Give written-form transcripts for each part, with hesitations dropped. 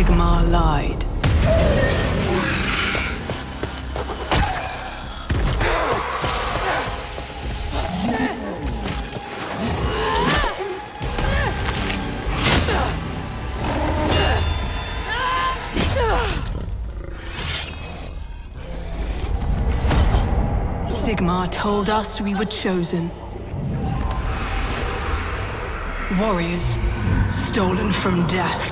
Sigmar lied. Sigmar told us we were chosen. Warriors, stolen from death.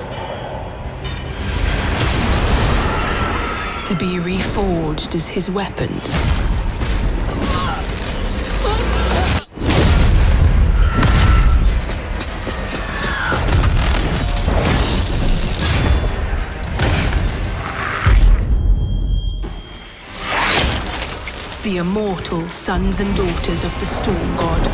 To be reforged as his weapons. The immortal sons and daughters of the Storm God.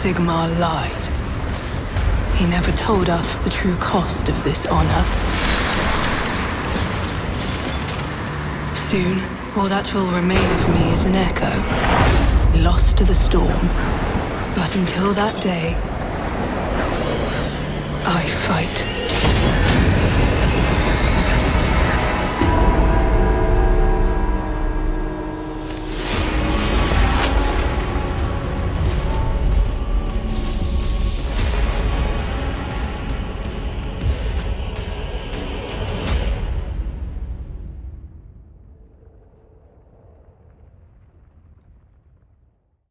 Sigmar lied. He never told us the true cost of this honor. Soon, all that will remain of me is an echo, lost to the storm. But until that day, I fight.